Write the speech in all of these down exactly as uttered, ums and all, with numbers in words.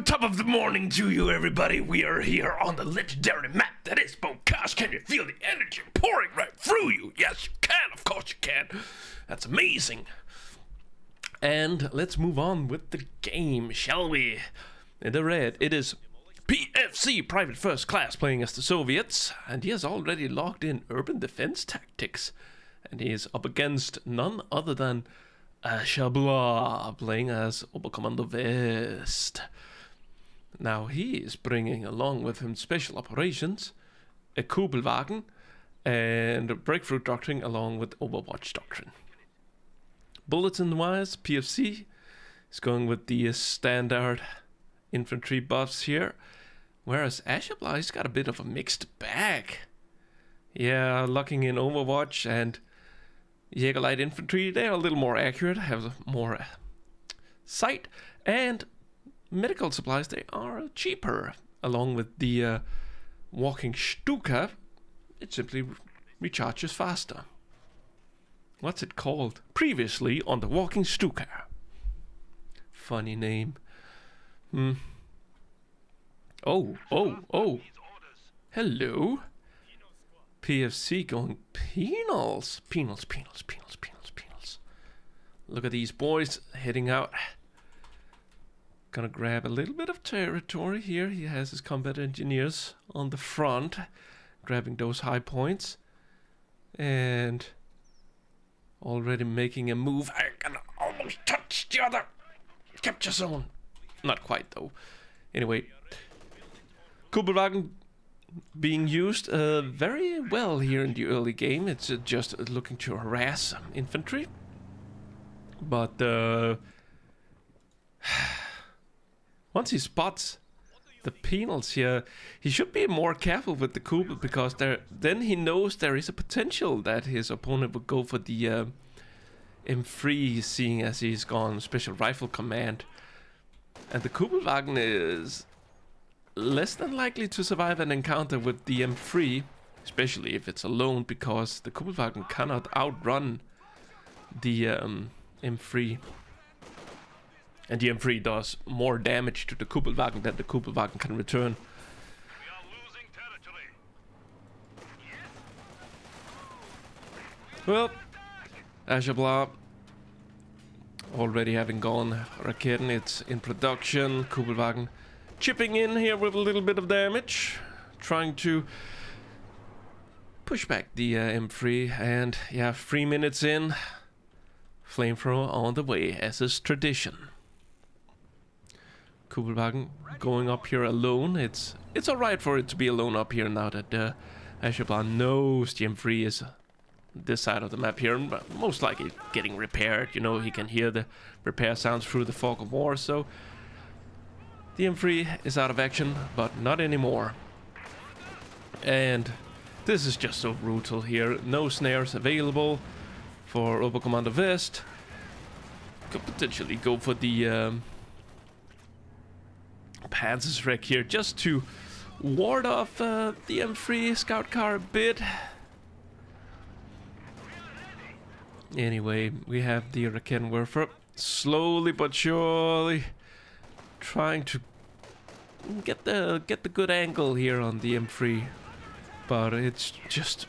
good top of the morning to you, everybody. We are here on the legendary map that is Bocage. Can you feel the energy pouring right through you? Yes, you can. Of course you can. That's amazing. And let's move on with the game, shall we? In the red, it is P F C, Private First Class, playing as the Soviets. And he has already logged in urban defense tactics. And he is up against none other than AshaBlois, playing as Oberkommando West. Now he is bringing along with him Special Operations, a Kubelwagen, and a Breakthrough Doctrine along with Overwatch Doctrine. Bulletin-wise, P F C is going with the standard infantry buffs here, whereas AshaBlois has got a bit of a mixed bag. Yeah, locking in Overwatch and Jäger light infantry. They are a little more accurate, have more uh, sight, and medical supplies, they are cheaper, along with the uh, walking Stuka. It simply recharges faster. What's it called? Previously on the walking Stuka. Funny name. Hmm. Oh, oh, oh. Hello. P F C going penals, penals, penals, penals, penals, penals. Look at these boys heading out. Gonna grab a little bit of territory here. He has his combat engineers on the front, grabbing those high points. And already making a move. I can almost touch the other capture zone. Not quite though. Anyway, Kubelwagen being used uh, very well here in the early game. It's uh, just looking to harass infantry, but uh, once he spots the penals here, he should be more careful with the Kubel, because there then he knows there is a potential that his opponent would go for the uh, M three, seeing as he's gone Special Rifle Command, and the Kubelwagen is less than likely to survive an encounter with the M three, especially if it's alone, because the Kubelwagen cannot outrun the um, M three. And the M three does more damage to the Kubelwagen than the Kubelwagen can return. Well, AshaBlois already having gone Raketen, it's in production. Kubelwagen chipping in here with a little bit of damage, trying to push back the uh, M three, and yeah, three minutes in, flamethrower on the way, as is tradition. Kubelwagen going up here alone. It's it's alright for it to be alone up here now that uh, AshaBlois knows the M three is uh, this side of the map here, but most likely getting repaired. You know, he can hear the repair sounds through the fog of war, so the M three is out of action, but not anymore. And this is just so brutal here. No snares available for Oberkommando West. Could potentially go for the um, Panzerschreck here, just to ward off uh, the M three scout car a bit. Anyway, we have the Raketenwerfer slowly but surely trying to get the get the good angle here on the M three, but it's just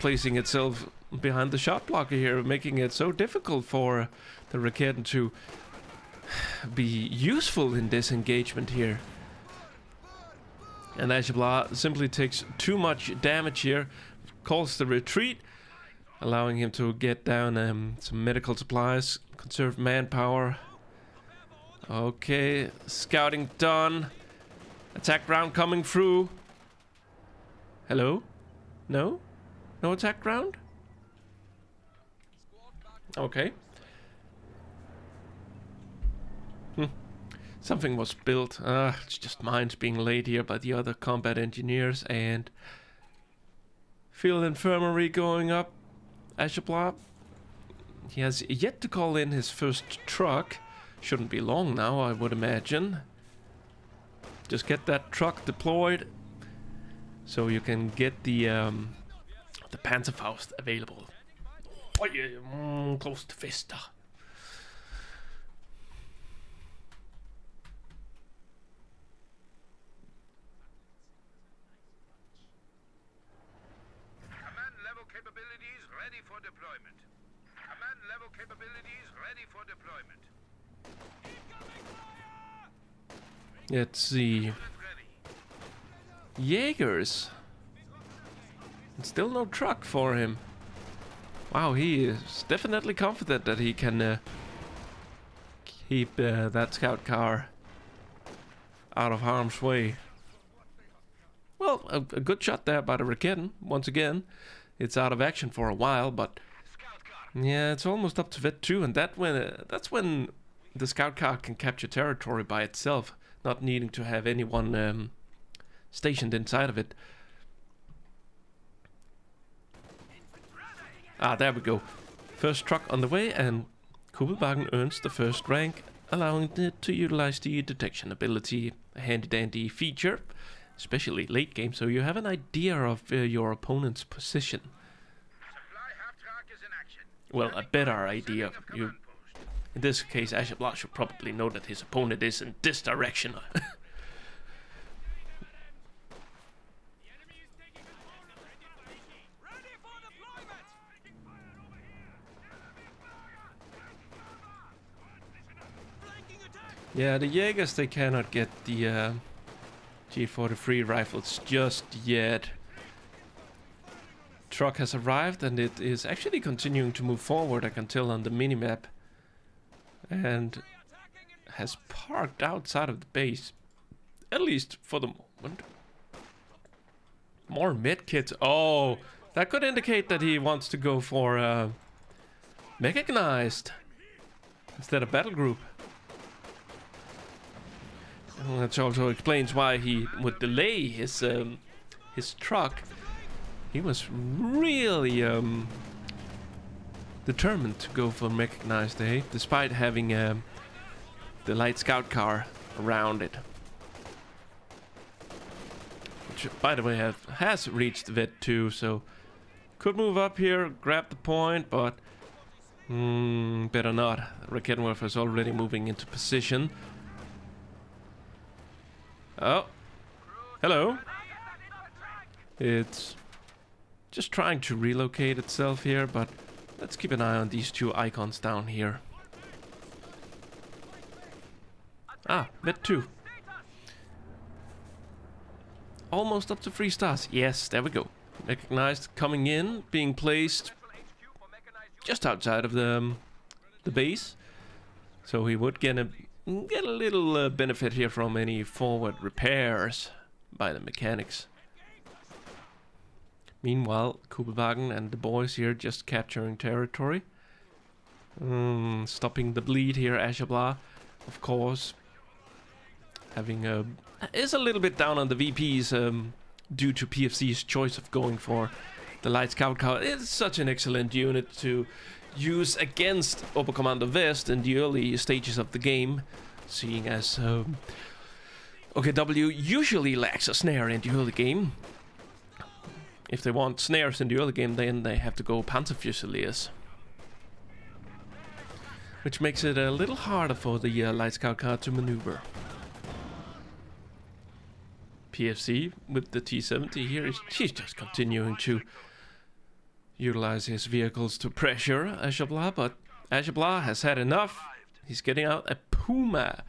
placing itself behind the shot blocker here, making it so difficult for the Raketen to be useful in this engagement here. And AshaBlois simply takes too much damage here, calls the retreat, allowing him to get down um, some medical supplies, conserve manpower. Okay, scouting done. Attack round coming through. Hello? No? No attack round? Okay. Hmm. Something was built. Ah, uh, it's just mines being laid here by the other combat engineers, and field infirmary going up. AshaBlois, he has yet to call in his first truck. Shouldn't be long now, I would imagine. Just get that truck deployed so you can get the um, the Panzerfaust available. Oh, yeah, mm, close to Vista. ready for deployment. Command level capabilities ready for deployment. Let's see. Jägers. Still no truck for him. Wow, he is definitely confident that he can uh, keep uh, that scout car out of harm's way. Well, a, a good shot there by the Raketen. Once again, it's out of action for a while, but yeah, it's almost up to Vet two, and that when uh, that's when the scout car can capture territory by itself, not needing to have anyone um, stationed inside of it. Ah, there we go. First truck on the way, and Kubelwagen earns the first rank, allowing it to utilize the detection ability, a handy-dandy feature, especially late game, so you have an idea of uh, your opponent's position. Well, a better idea. You, in this case, AshaBlois should probably know that his opponent is in this direction. Yeah, the Jägers, they cannot get the uh, G forty-three rifles just yet. Truck has arrived, and it is actually continuing to move forward, I can tell on the minimap, and has parked outside of the base, at least for the moment. More medkits. Oh, that could indicate that he wants to go for uh, mechanized instead of battle group. That also explains why he would delay his um, his truck. He was really um, determined to go for mechanized, eh? Despite having um, the light scout car around it, which, by the way, have, has reached Vet two, so could move up here, grab the point, but mm, better not. Raketenwerfer is already moving into position. Oh, hello. It's just trying to relocate itself here, but let's keep an eye on these two icons down here. Ah, Vet two. Almost up to three stars. Yes, there we go. Mechanized coming in, being placed just outside of the, um, the base. So he would get a... Get a little uh, benefit here from any forward repairs by the mechanics. Meanwhile, Kubelwagen and the boys here just capturing territory. Mm, stopping the bleed here, AshaBlois, of course. Having a... is a little bit down on the V Ps um, due to P F C's choice of going for the light scout car. It's such an excellent unit to use against Oberkommando West in the early stages of the game, seeing as um, O K W usually lacks a snare in the early game. If they want snares in the early game, then they have to go Panzerfusiliers, which makes it a little harder for the uh, light scout car to maneuver. P F C with the T seventy here is she's just continuing to utilize his vehicles to pressure AshaBlois, but AshaBlois has had enough. He's getting out a Puma.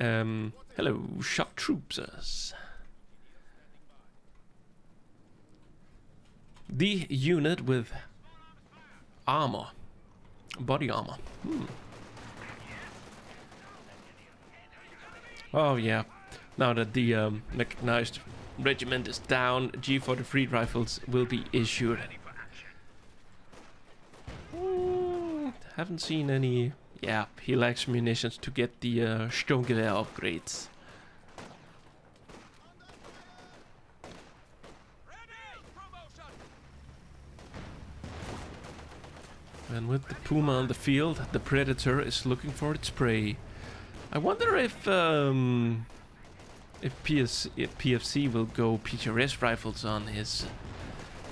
Um, hello, shock troopers. The unit with armor, body armor. Hmm. Oh yeah. Now that the um, mechanized regiment is down, G forty-three rifles will be issued. Haven't seen any. Yeah, he lacks munitions to get the uh, Sturmgewehr upgrades. And with the Puma on the field, the Predator is looking for its prey. I wonder if um, if, P S if P F C will go P T R S rifles on his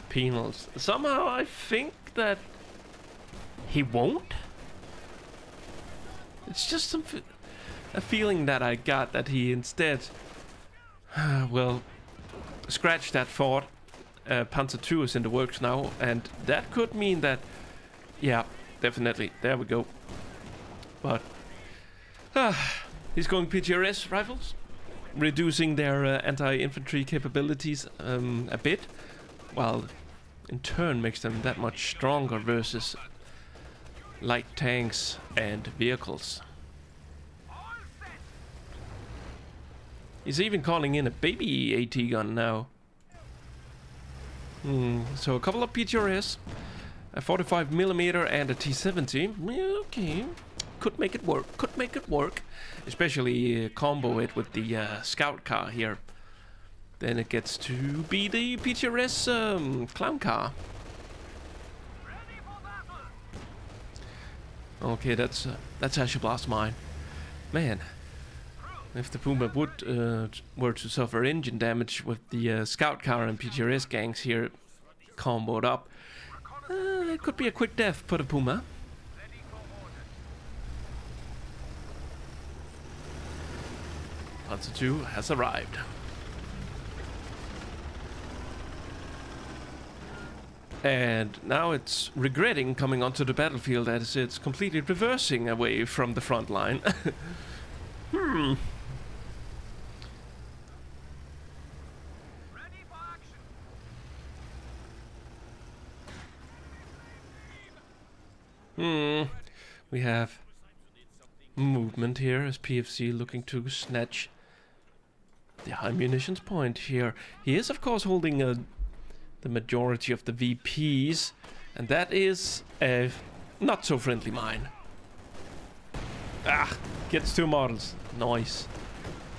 penals. Somehow I think that he won't. It's just some f a feeling that I got that he instead, uh, well, scratch that thought Uh, Panzer two is in the works now, and that could mean that, yeah, definitely, there we go. But uh, he's going P T R S rifles, reducing their uh, anti-infantry capabilities um, a bit, while in turn makes them that much stronger versus light tanks and vehicles. He's even calling in a baby AT gun now. Hmm, so a couple of P T R S, a forty-five millimeter and a T seventy. Okay, could make it work, could make it work. Especially uh, combo it with the uh, scout car here. Then it gets to be the P T R S um, clown car. Okay, that's uh, that's AshaBlois mine. Man, if the Puma would uh, were to suffer engine damage with the uh, scout car and P T R S gangs here comboed up, uh, it could be a quick death for the Puma. Panzer two has arrived. And now it's regretting coming onto the battlefield as it's completely reversing away from the front line. Hmm. Ready for action. Hmm. We have movement here as P F C looking to snatch the high munitions point here. He is of course holding a the majority of the V Ps, and that is a not so friendly mine. Ah, gets two models, nice.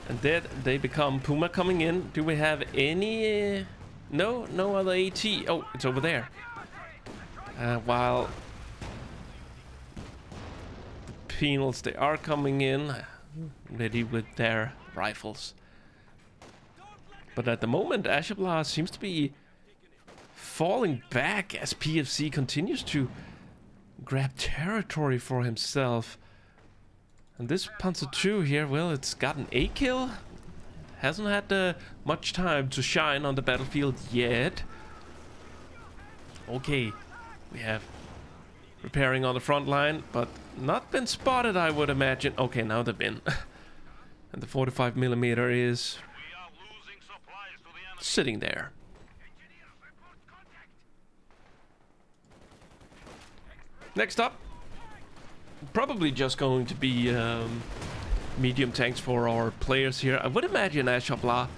And then they become Puma coming in. Do we have any? Uh, no, no other AT. Oh, it's over there. Uh, while the Penals, they are coming in, ready with their rifles. But at the moment, AshaBlois seems to be falling back as P F C continues to grab territory for himself. And this Panzer two here, well, it's got an A kill. It hasn't had uh, much time to shine on the battlefield yet. Okay, we have repairing on the front line, but not been spotted, I would imagine. Okay, now they've been. And the forty-five millimeter is sitting there. Next up, probably just going to be um, medium tanks for our players here. I would imagine AshaBlois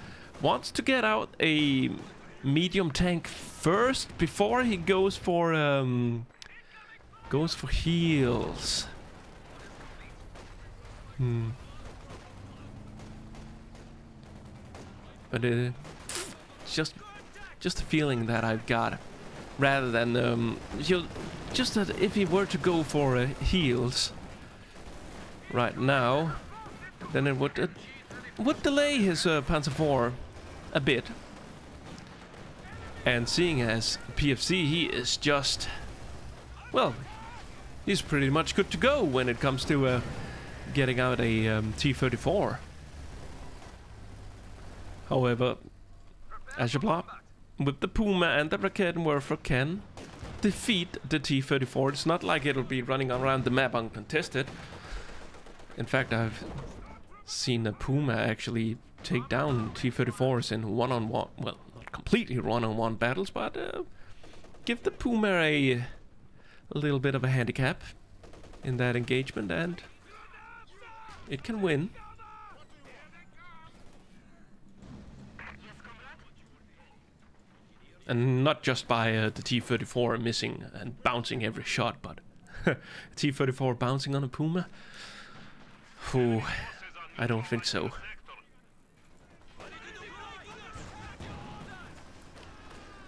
wants to get out a medium tank first before he goes for um, goes for heels. Hmm. But uh, just just the feeling that I've got. Rather than, um, you'll, just that if he were to go for uh, heals right now, then it would uh, would delay his uh, Panzer four a bit. And seeing as P F C, he is just, well, he's pretty much good to go when it comes to uh, getting out a um, T thirty-four. However, AshaBlois with the Puma and the Raketenwerfer can defeat the T thirty-four. It's not like it'll be running around the map uncontested. In fact, I've seen a Puma actually take down T thirty-fours in one-on-one, well, not completely one-on-one battles, but uh, give the Puma a, a little bit of a handicap in that engagement, and it can win. And not just by uh, the T thirty-four missing and bouncing every shot, but T thirty-four bouncing on a Puma? Oh, I don't think so.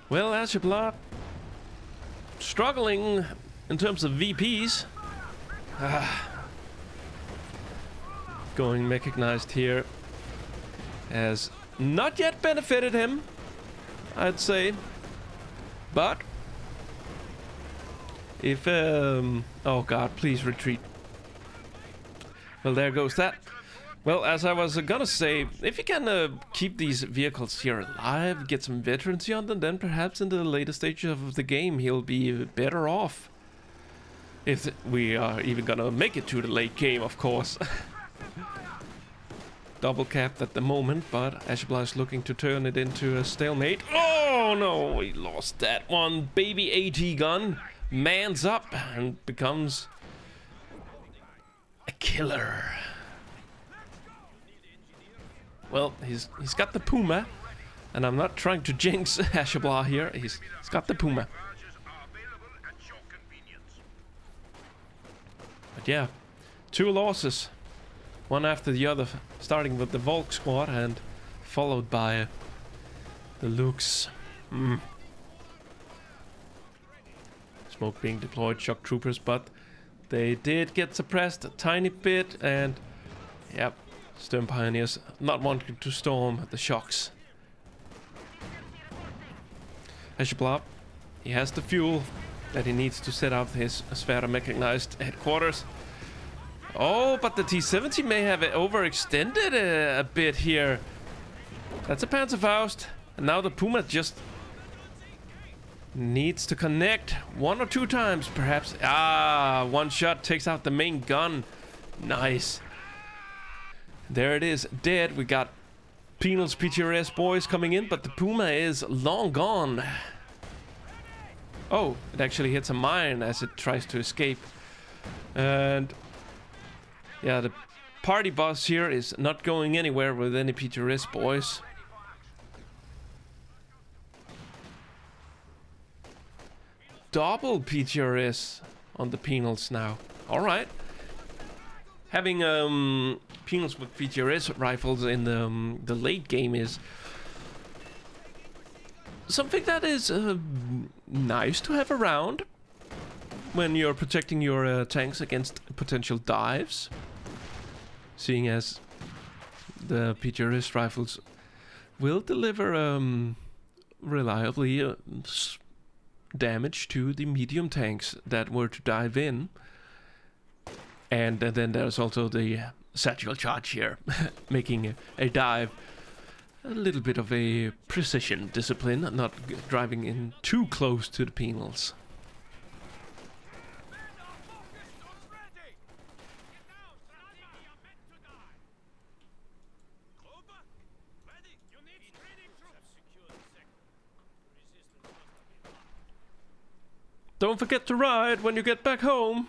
Well, AshaBlois struggling in terms of V Ps. Ah. Going mechanized here has not yet benefited him, I'd say, but if um oh god, please retreat. Well, there goes that. Well, as I was uh, gonna say, if you can uh, keep these vehicles here alive, get some veterancy on them, then perhaps in the later stages of the game he'll be better off. If we are even gonna make it to the late game, of course. Double capped at the moment, but AshaBlois is looking to turn it into a stalemate. Oh no, we lost that one. Baby AT gun mans up and becomes a killer. Well, he's he's got the Puma, and I'm not trying to jinx AshaBlois here. He's, he's got the Puma. But yeah, two losses, one after the other, starting with the Volk squad and followed by uh, the Luchs. Mm. Smoke being deployed, shock troopers, but they did get suppressed a tiny bit, and yep. Sturm pioneers not wanting to storm the shocks. AshaBlois, he has the fuel that he needs to set up his Sverre mechanized headquarters. Oh, but the T seventy may have overextended a, a bit here. That's a Panzerfaust, and now the Puma just needs to connect one or two times, perhaps. Ah, one shot takes out the main gun. Nice. There it is, dead. We got Penal's P T R S boys coming in, but the Puma is long gone. Oh, it actually hits a mine as it tries to escape. And yeah, the party bus here is not going anywhere with any P T R S boys. Double P T R S on the Penals now. All right. Having um, Penals with P T R S rifles in the, um, the late game is something that is uh, nice to have around when you're protecting your uh, tanks against potential dives, seeing as the P T R S rifles will deliver um, reliably uh, damage to the medium tanks that were to dive in. And then there's also the satchel charge here, making a dive a little bit of a precision discipline, not driving in too close to the Penals. Don't forget to ride when you get back home.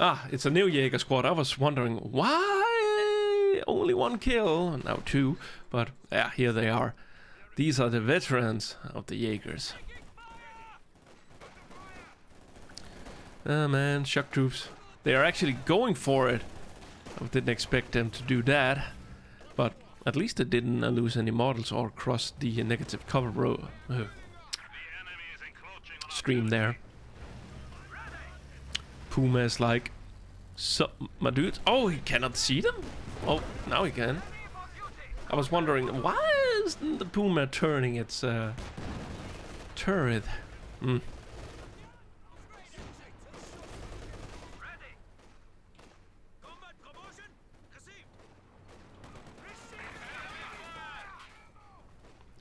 Ah, it's a new Jäger squad. I was wondering why only one kill, now two, but yeah, here they are. These are the veterans of the Jägers. Oh man, shock troops. They are actually going for it. I didn't expect them to do that, but at least they didn't lose any models or cross the negative cover row uh, stream there. Puma is like, sup, my dude. Oh, he cannot see them? Oh, now he can. I was wondering, why isn't the Puma turning its uh, turret? Mm.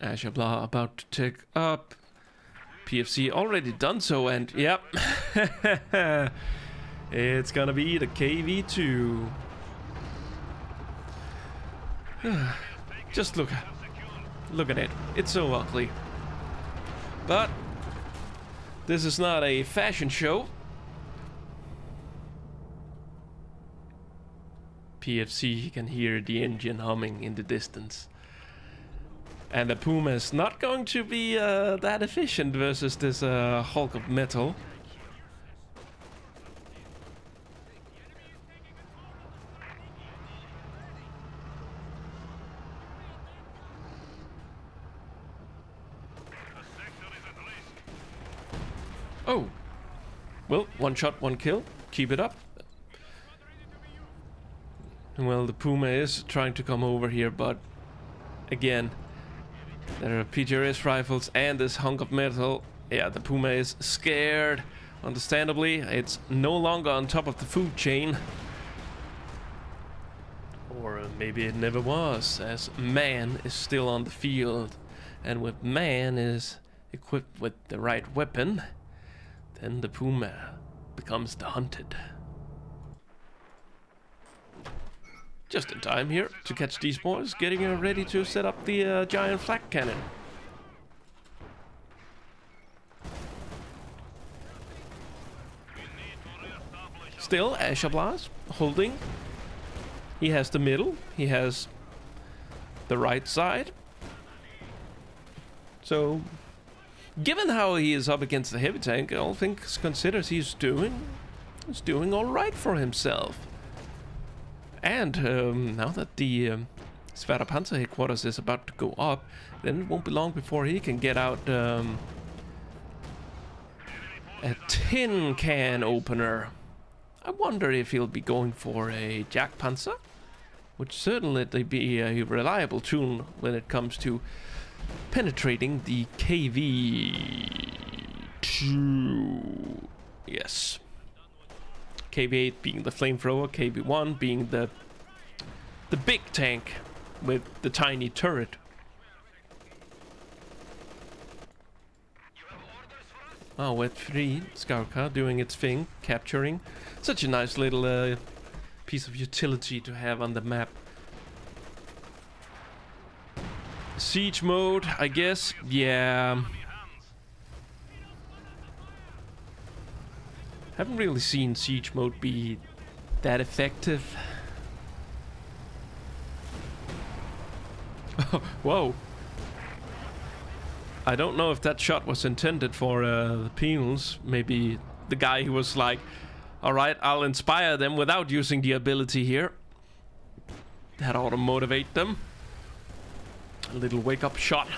AshaBlois about to take up. P F C already done so, and yep. It's gonna be the K V two. Just look, look at it. It's so ugly. But this is not a fashion show. P F C can hear the engine humming in the distance. And the Puma is not going to be uh, that efficient versus this uh, hulk of metal. Oh, well, one shot, one kill. Keep it up. Well, the Puma is trying to come over here, but again, there are P T R S rifles and this hunk of metal. Yeah, the Puma is scared Understandably, it's no longer on top of the food chain. Or maybe it never was, as man is still on the field. And when man is equipped with the right weapon, then the Puma becomes the hunted. Just in time here to catch these boys, getting uh, ready to set up the uh, giant flak cannon. Still, AshaBlois holding. He has the middle, he has the right side. So, given how he is up against the heavy tank, all things considered, he's doing, he's doing all right for himself. And um, now that the um, Sverda Panzer headquarters is about to go up, then it won't be long before he can get out um, a tin can opener. I wonder if he'll be going for a Jagdpanzer, which certainly would be a reliable tune when it comes to penetrating the K V two. Yes. K V eight being the flamethrower, K V one being the the big tank with the tiny turret. Oh, we're three. Skarka doing its thing, capturing. Such a nice little uh, piece of utility to have on the map. Siege mode, I guess. Yeah. Haven't really seen siege mode be that effective. Whoa. I don't know if that shot was intended for uh, the penals. Maybe the guy who was like, alright, I'll inspire them without using the ability here. That ought to motivate them. A little wake-up shot.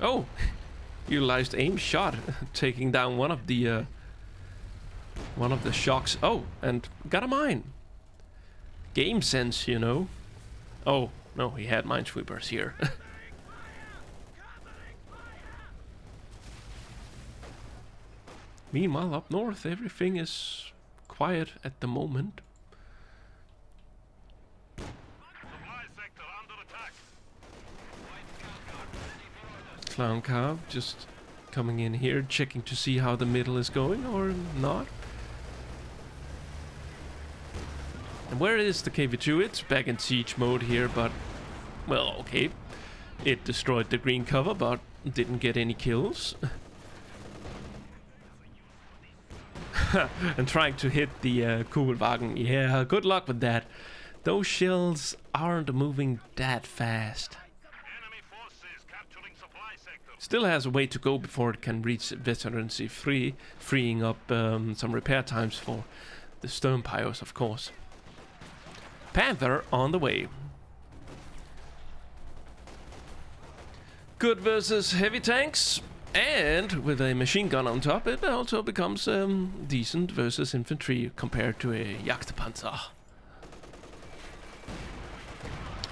Oh! Utilized aim shot, taking down one of the uh, one of the shocks. Oh, and got a mine. Game sense, you know. Oh, no, he had minesweepers here. Meanwhile, up north, everything is quiet at the moment. Clown car just coming in here, checking to see how the middle is going or not. And where is the K V two? It's back in siege mode here, but... well, okay. It destroyed the green cover, but didn't get any kills. And trying to hit the uh, Kubelwagen. Yeah, good luck with that. Those shells aren't moving that fast. Still has a way to go before it can reach veterancy three, freeing up um, some repair times for the Sturm pioneers, of course. Panther on the way. Good versus heavy tanks, and with a machine gun on top, it also becomes um, decent versus infantry compared to a Jagdpanzer.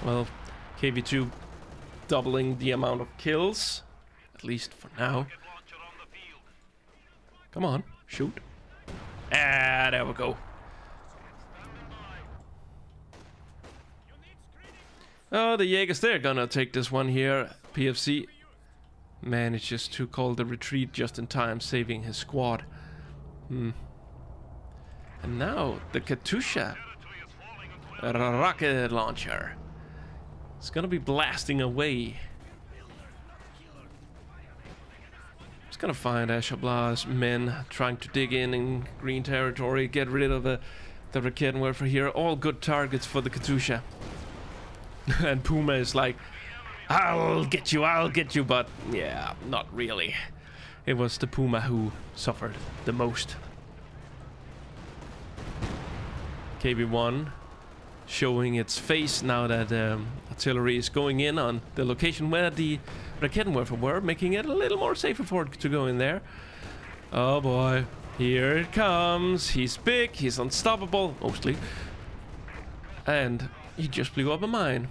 Well, K V two doubling the amount of kills, at least for now. Come on, shoot. Ah, there we go. Oh, the Jägers, they're gonna take this one here. P F C manages to call the retreat just in time, saving his squad. Hmm. And now, the Katusha rocket launcher. It's gonna be blasting away. It's gonna find AshaBlois' men trying to dig in in green territory, get rid of uh, the Raketenwerfer here. All good targets for the Katusha. And Puma is like, I'll get you, I'll get you, but yeah, not really. It was the Puma who suffered the most. K B one showing its face now that um, artillery is going in on the location where the Raketenwerfer were, making it a little more safer for it to go in there. Oh boy, here it comes. He's big, he's unstoppable, mostly. And he just blew up a mine.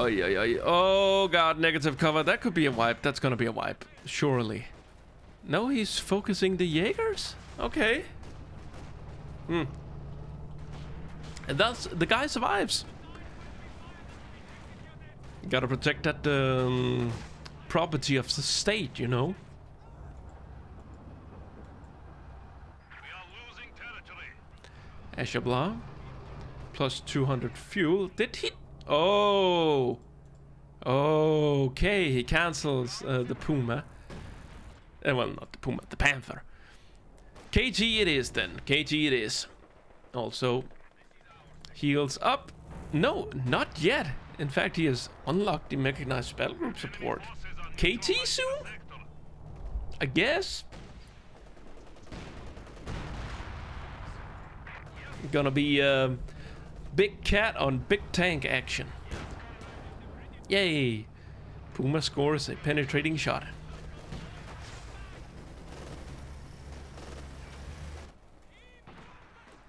Oh, yeah, yeah. Oh, God, negative cover. That could be a wipe. That's going to be a wipe. Surely. No, he's focusing the Jägers? Okay. Hmm. And that's... The guy survives. Gotta protect that um, property of the state, you know? AshaBlois. Plus two hundred fuel. Did he... Oh! Okay, he cancels uh, the Puma. Uh, well, not the Puma, the Panther. K T it is then. K T it is. Also, heals up. No, not yet. In fact, he has unlocked the mechanized battle group support. K T soon? I guess. Gonna be uh, big cat on big tank action. Yay! Puma scores a penetrating shot.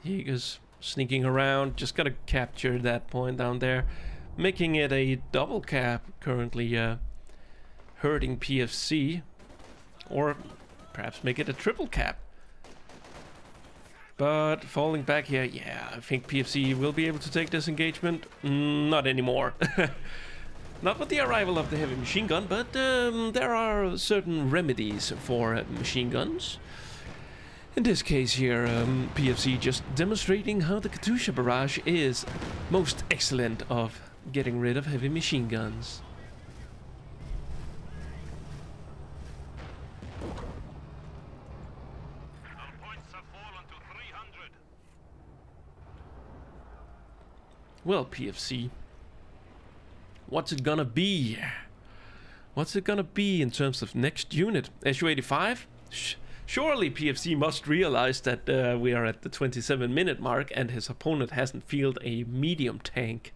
He goes sneaking around. Just gotta capture that point down there, making it a double cap. Currently uh, hurting P F C, or perhaps make it a triple cap. But falling back here, yeah, I think P F C will be able to take this engagement. Mm, not anymore. Not with the arrival of the heavy machine gun, but um, there are certain remedies for uh, machine guns. In this case here, um, P F C just demonstrating how the Katusha barrage is most excellent of getting rid of heavy machine guns. Well, P F C, what's it gonna be? What's it gonna be in terms of next unit? S U eighty-five? Sh surely P F C must realize that uh, we are at the twenty-seven minute mark and his opponent hasn't fielded a medium tank.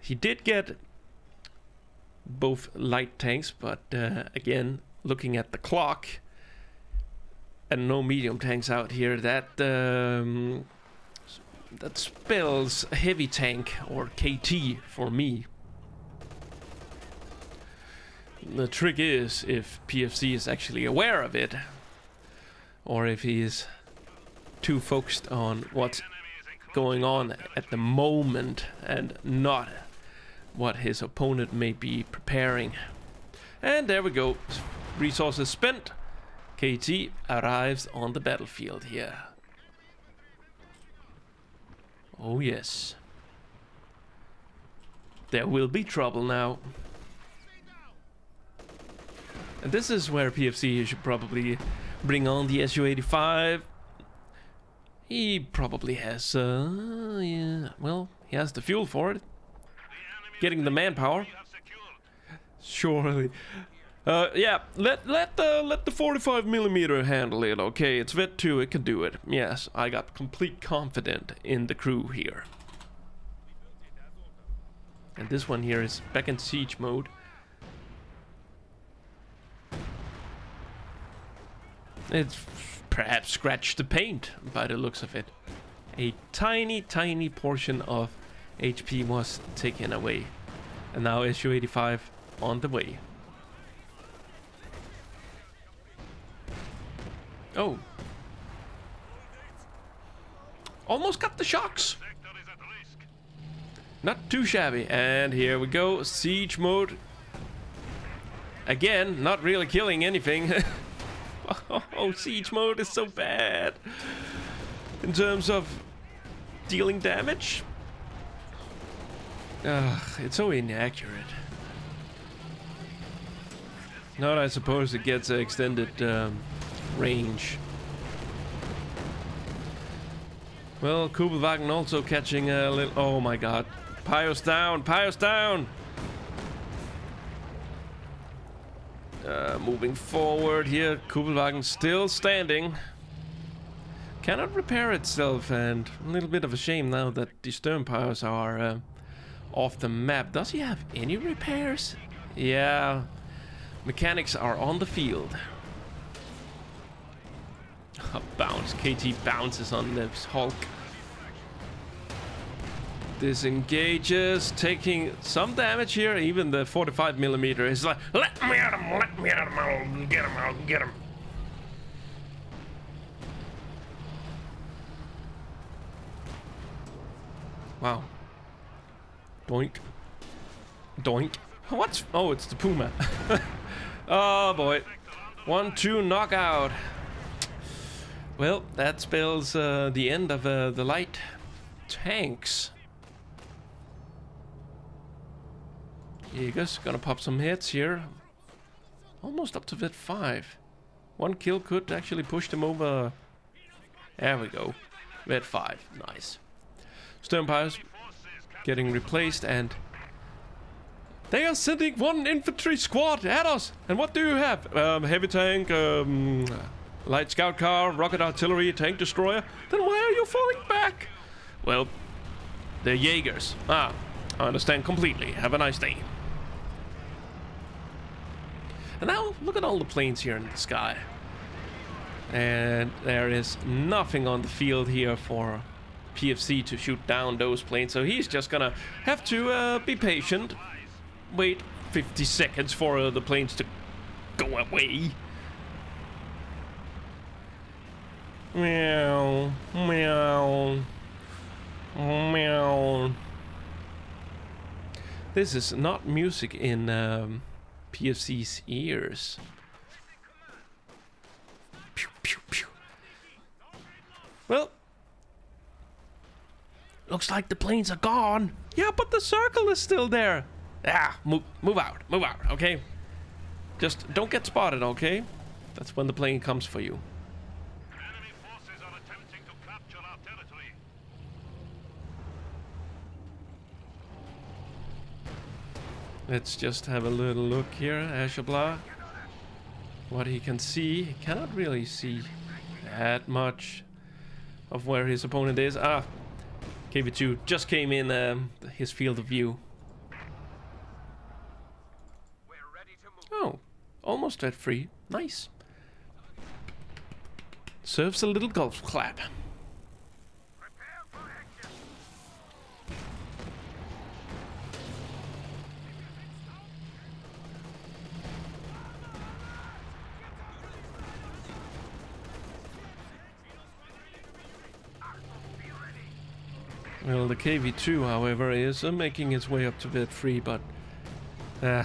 He did get both light tanks, but uh, again, looking at the clock and no medium tanks out here, that... Um, That spells heavy tank, or K T, for me. The trick is if P F C is actually aware of it, or if he is too focused on what's going on at the moment and not what his opponent may be preparing. And there we go. Resources spent. K T arrives on the battlefield here. Oh, yes. There will be trouble now. And this is where P F C should probably bring on the S U eighty-five. He probably has... Uh, yeah, well, he has the fuel for it. Getting the manpower. Surely. Uh, yeah, let let the, let the forty-five millimeter handle it, okay? It's V E T two, it can do it. Yes, I got complete confidence in the crew here. And this one here is back in siege mode. It's perhaps scratched the paint by the looks of it. A tiny, tiny portion of H P was taken away. And now S U eighty-five on the way. Oh. Almost got the shocks. Not too shabby. And here we go. Siege mode. Again, not really killing anything. Oh, siege mode is so bad. In terms of dealing damage. Ugh, it's so inaccurate. Now that I suppose it gets uh, extended... Um, range. Well, Kubelwagen also catching a little... Oh my god. Pios down! Pios down! Uh, moving forward here. Kubelwagen still standing. Cannot repair itself, and a little bit of a shame now that the Sturm pios are uh, off the map. Does he have any repairs? Yeah. Mechanics are on the field. A bounce. K T bounces on this Hulk. Disengages, taking some damage here. Even the forty-five millimeter is like, let me at him, let me at him, I'll get him, I'll get him. Wow. Doink. Doink. What? Oh, it's the Puma. Oh boy. One, two, knockout. Well, that spells uh, the end of uh, the light tanks. Jäger's gonna pop some heads here. Almost up to vet five. One kill could actually push them over. There we go. Vet five. Nice. Sturm pioneers getting replaced, and they are sending one infantry squad at us. And what do you have? Um, heavy tank, um, light scout car, rocket artillery, tank destroyer. Then why are you falling back? Well, they're Jägers. Ah, I understand completely. Have a nice day. And now, look at all the planes here in the sky. And there is nothing on the field here for P F C to shoot down those planes. So he's just gonna have to uh, be patient. Wait fifty seconds for uh, the planes to go away. Meow. Meow. Meow. This is not music in um, P F C's ears. Pew, pew, pew. Well, looks like the planes are gone. Yeah, but the circle is still there. Ah, move, move out, move out, okay? Just don't get spotted, okay? That's when the plane comes for you. Enemy forces are attempting to capture our territory. Let's just have a little look here, AshaBlois. What he can see. He cannot really see that much of where his opponent is. Ah. K V two just came in um, his field of view. We're ready to move. Oh, almost at free. Nice. Serves a little golf clap. Prepare for action. Well, the K V two, however, is uh, making its way up to vet three, but uh,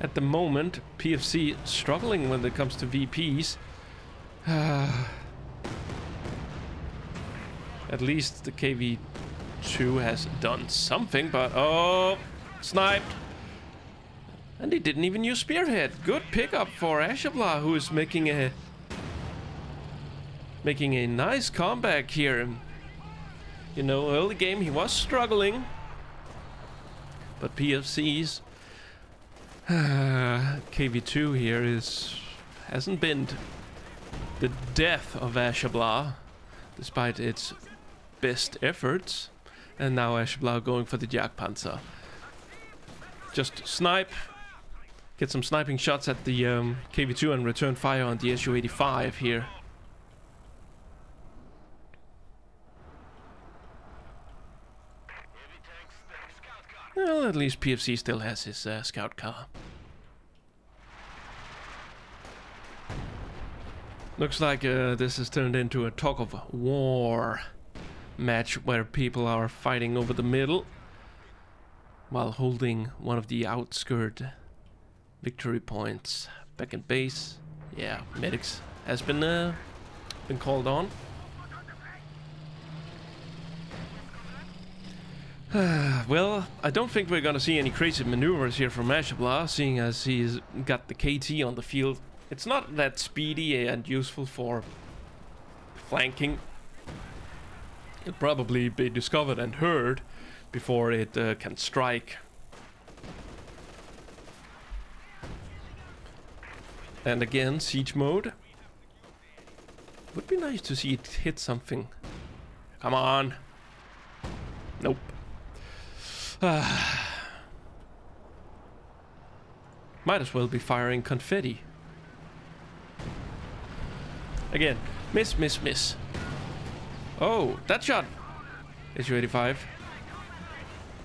at the moment, P F C struggling when it comes to V Ps. Uh, at least the K V two has done something, but oh, sniped. And he didn't even use Spearhead. Good pickup for AshaBlois, who is making a, making a nice comeback here. You know, early game he was struggling, but P F C's uh, K V two here is hasn't been the death of AshaBlois, despite its best efforts. And now AshaBlois going for the Jagdpanzer. Just snipe, get some sniping shots at the um, K V two and return fire on the S U eighty-five here. Well, at least P F C still has his uh, scout car. Looks like uh, this has turned into a talk of war match where people are fighting over the middle while holding one of the outskirt victory points. Back in base, yeah, medics has been uh, been called on. Well, I don't think we're gonna see any crazy maneuvers here from AshaBlois, seeing as he's got the K T on the field. It's not that speedy and useful for flanking. It'll probably be discovered and heard before it uh, can strike. And again, siege mode. Would be nice to see it hit something. Come on. Nope. Ah. Might as well be firing confetti. Again, miss, miss, miss. Oh, that shot. S U eighty-five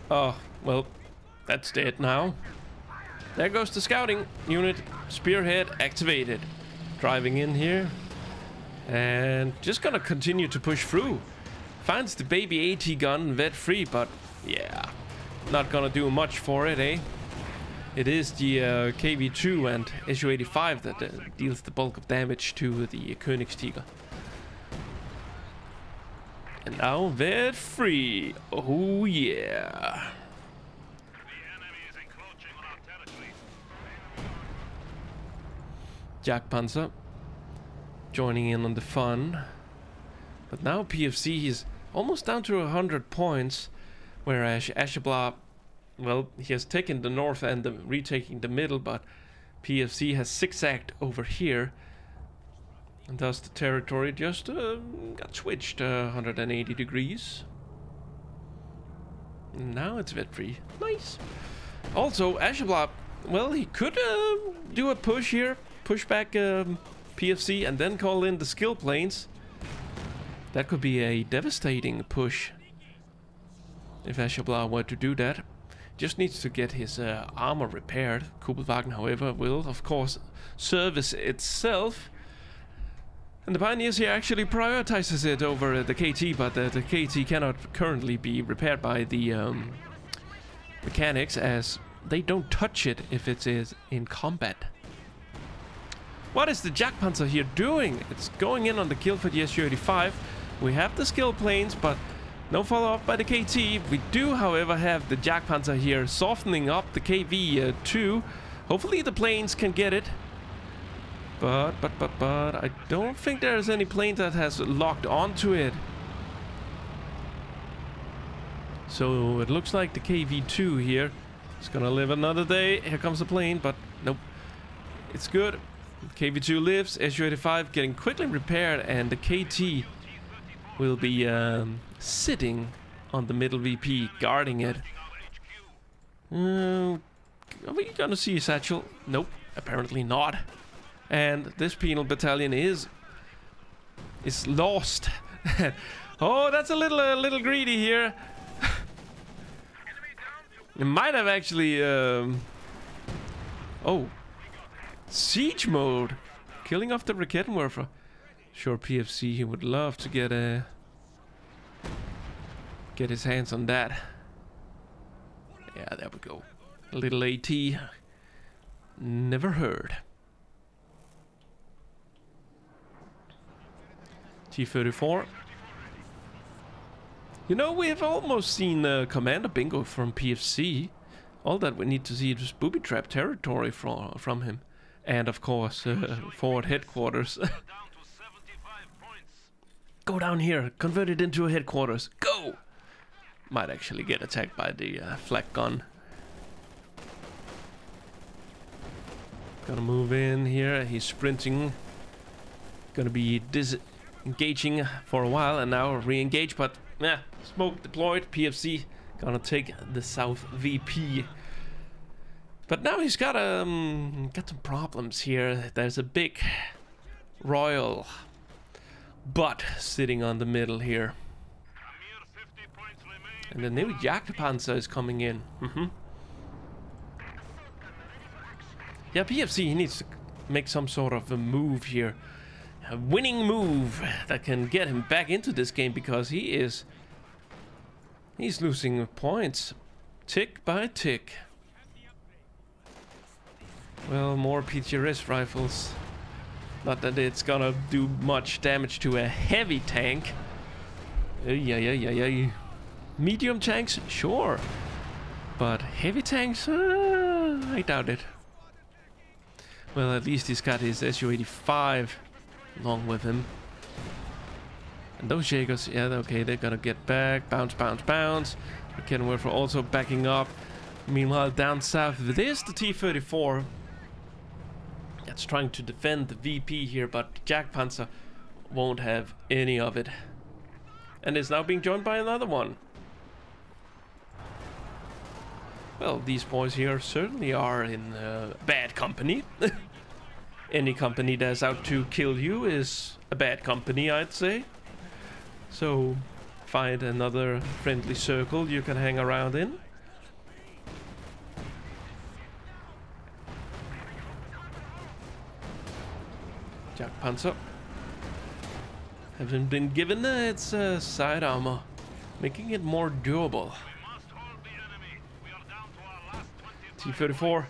Oh, well, that's dead now. There goes the scouting unit. Spearhead activated. Driving in here. And just gonna continue to push through. Finds the baby AT gun, vet free, but yeah, not gonna do much for it, eh? It is the uh, K V two and S U eighty-five that uh, deals the bulk of damage to the Koenigstiger. And now vet free. Oh yeah. Jagdpanzer joining in on the fun. But now P F C is almost down to one hundred points, whereas AshaBlois, well, he has taken the north and the, retaking the middle, but P F C has zigzagged over here. And thus the territory just uh, got switched uh, one hundred eighty degrees. And now it's vet free. Nice. Also, AshaBlois, well, he could uh, do a push here. Push back um, P F C and then call in the skill planes. That could be a devastating push if AshaBlois were to do that. Just needs to get his uh, armor repaired. Kubelwagen, however, will of course service itself. And the Pioneers here actually prioritizes it over uh, the K T, but uh, the K T cannot currently be repaired by the um, mechanics, as they don't touch it if it is in combat. What is the Jagdpanzer here doing? It's going in on the kill for the S U eighty-five. We have the skill planes, but no follow-up by the K T. We do, however, have the Jagdpanzer here softening up the K V two. Uh, Hopefully the planes can get it. But, but, but, but, I don't think there is any plane that has locked onto it. So it looks like the K V two here is gonna live another day. Here comes the plane, but nope. It's good. K V two lives, S U eighty-five getting quickly repaired, and the K T will be um, sitting on the middle V P, guarding it. Uh, are we gonna see a satchel? Nope, apparently not. And this penal battalion is is lost. Oh, that's a little a little greedy here. It might have actually. Um, oh. Siege mode, killing off the Raketenwerfer. Sure, P F C, he would love to get a get his hands on that. Yeah, there we go. A little AT, never heard. T thirty-four. You know, we have almost seen uh, Commander Bingo from P F C. All that we need to see is booby trap territory from from him. And of course, uh, forward headquarters. Go down here, convert it into a headquarters. Go! Might actually get attacked by the uh, flak gun. Gonna move in here. He's sprinting. Gonna be disengaging for a while, and now re-engage. But yeah, smoke deployed. P F C gonna take the South V P. But now he's got um got some problems here. There's a big royal butt sitting on the middle here. And the new Jagdpanzer is coming in. Mm-hmm. Yeah, P F C, he needs to make some sort of a move here. A winning move that can get him back into this game, because he is... He's losing points tick by tick. Well, more P T R S rifles. Not that it's gonna do much damage to a heavy tank. Uh, yeah, yeah, yeah, yeah. Medium tanks, sure. But heavy tanks? Uh, I doubt it. Well, at least he's got his S U eighty-five along with him. And those Jagers, yeah, okay, they're gonna get back. Bounce, bounce, bounce. Raketenwerfer also backing up. Meanwhile, down south, it is the T thirty-four that's trying to defend the V P here, but Jagdpanzer won't have any of it. And is now being joined by another one. Well, these boys here certainly are in uh, bad company. Any company that's out to kill you is a bad company, I'd say. So, find another friendly circle you can hang around in. Jagdpanzer. Having been given uh, its uh, side armor, making it more durable. T thirty-four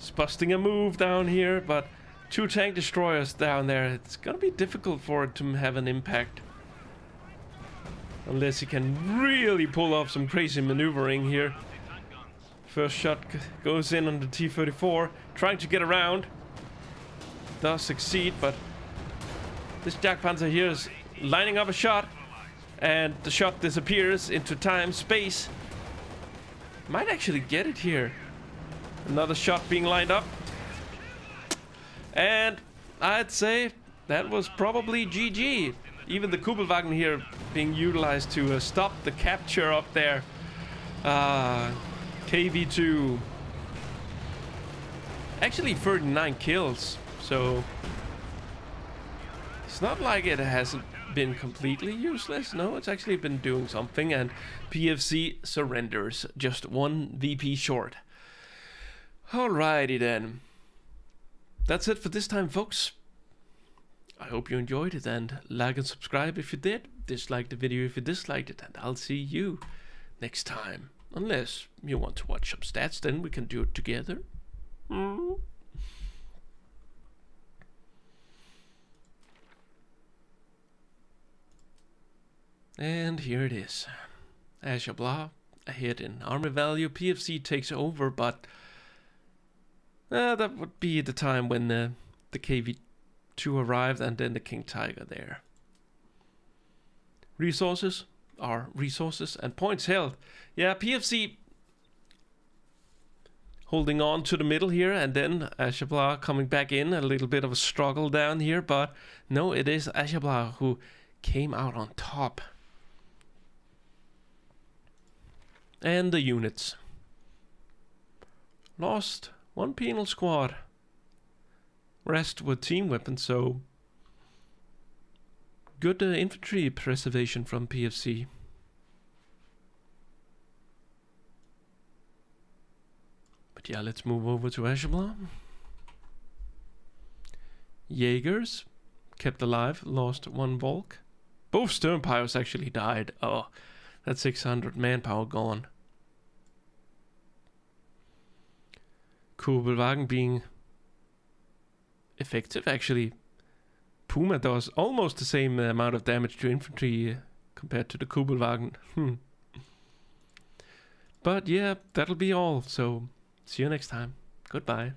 is busting a move down here, but two tank destroyers down there. It's gonna be difficult for it to have an impact. Unless he can really pull off some crazy maneuvering here. First shot goes in on the T thirty-four, trying to get around. Does succeed, but this Jagdpanzer here is lining up a shot, and the shot disappears into time, space. Might actually get it here. Another shot being lined up. And I'd say that was probably G G. Even the Kubelwagen here being utilized to uh, stop the capture up there. Uh, K V two. Actually thirty-nine kills, so it's not like it hasn't been completely useless. No, it's actually been doing something, and P F C surrenders just one V P short. Alrighty then. That's it for this time, folks. I hope you enjoyed it, and like and subscribe if you did, dislike the video if you disliked it, and I'll see you next time. Unless you want to watch some stats, then we can do it together. Mm. And here it is. AshaBlois ahead in army value. P F C takes over, but uh, that would be the time when uh, the K V two arrived, and then the King Tiger there. Resources are resources and points held. Yeah, P F C holding on to the middle here, and then AshaBlois coming back in. A little bit of a struggle down here, but no, it is AshaBlois who came out on top. And the units. Lost one penal squad. Rest with team weapons, so good uh, infantry preservation from P F C. But yeah, let's move over to AshaBlois. Jägers kept alive, lost one Volk. Both Sturm pioneers actually died. Oh, that's six hundred manpower gone. Kubelwagen being effective, actually. Puma does almost the same amount of damage to infantry uh, compared to the Kubelwagen. Hmm. But yeah, that'll be all. So, see you next time. Goodbye.